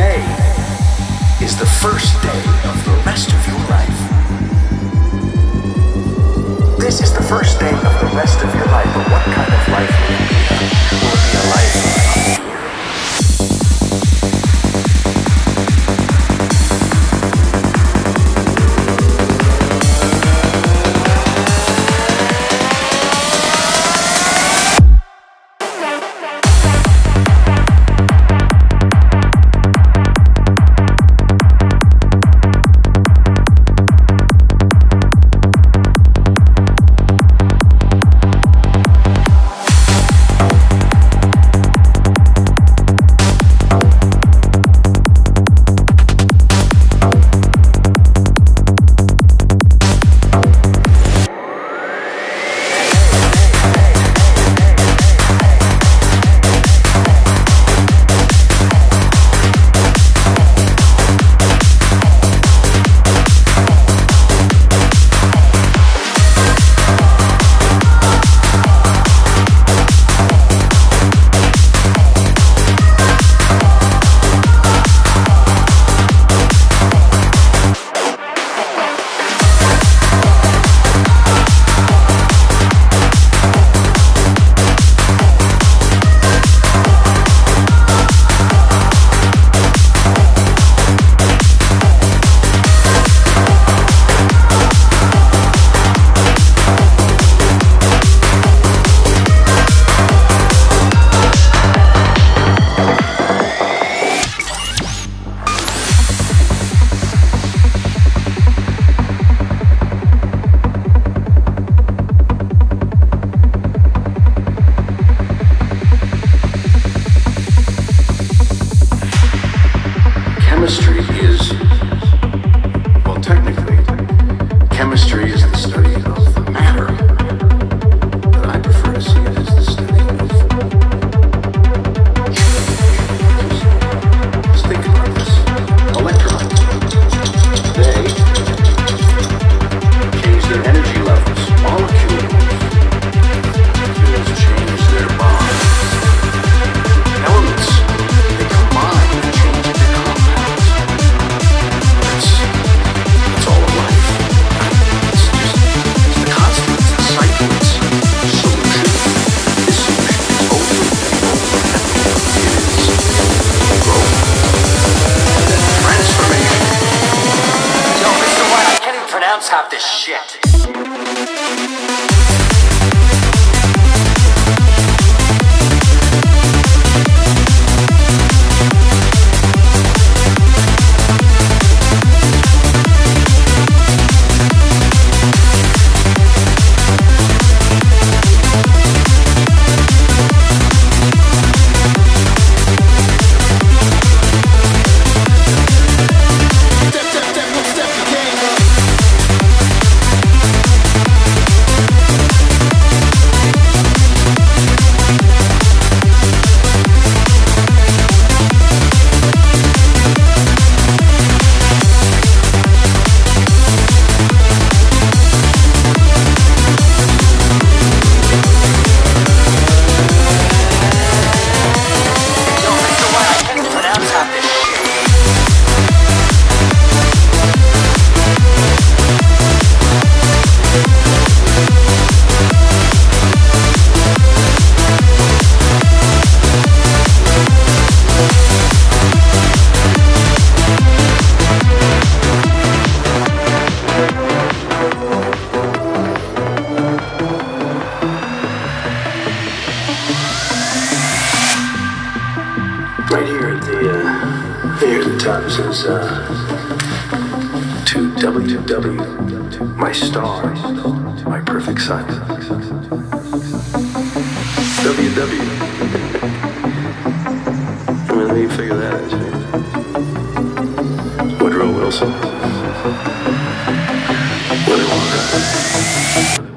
Today is the first day of the rest of your life. This is the first day of the rest of your life, but what kind of life will it be? Will it be a life of fear? Woodrow Wilson. Willy Wonka.